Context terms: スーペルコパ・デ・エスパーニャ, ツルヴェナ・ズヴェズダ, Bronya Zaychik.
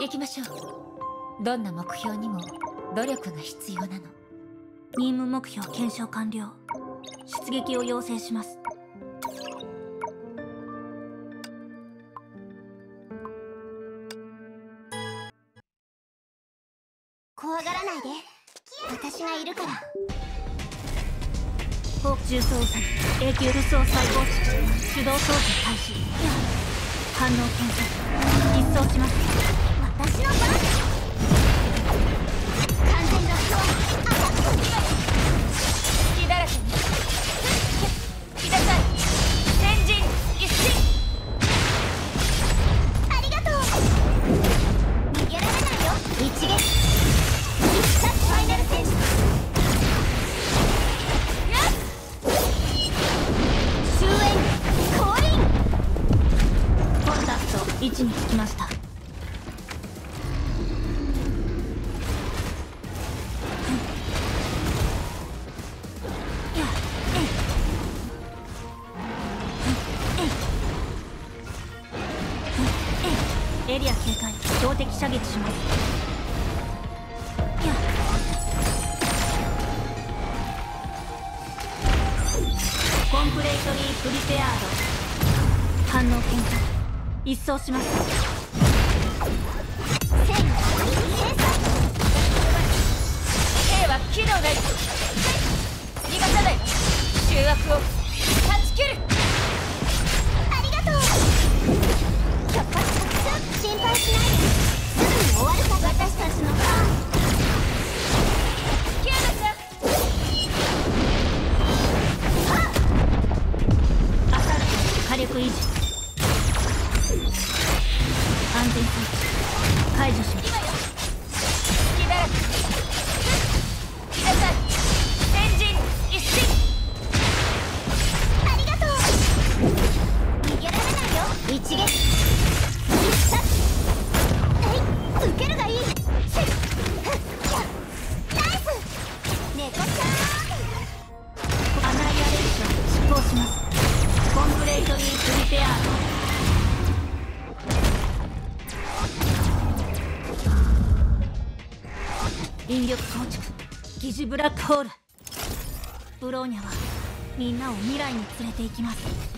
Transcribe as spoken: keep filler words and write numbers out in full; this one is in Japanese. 行きましょう。どんな目標にも努力が必要なの。任務目標検証完了。出撃を要請します。怖がらないで、私がいるから。重装作永久武装再構築手動操作開始。反応検査一掃します。私の番です。完全ロックオン。アタック隙だらけに引き出さい。先陣一進。ありがとう。逃げられないよ。一撃必殺ファイナル戦士。位置につきました。エリア警戒、標的射撃します。コンプレートリープリペアード。反応検査一掃します。A は機能ない。逃がさない。醜悪を断ち切る。ありがとう。突発作戦。心配しないで。すぐに終わるか。私たちのターン。キューバさん。アタック火力維持。安全装置解除します。今よ。引き出さい。先陣一進。ありがとう。逃げられないよ。一撃必殺。はい、受けるがいい。ナイス。猫ちゃん。アナイアレーション執行します。コンプレートにプリペアード。引力構築疑似ブラックホール。ブローニャはみんなを未来に連れて行きます。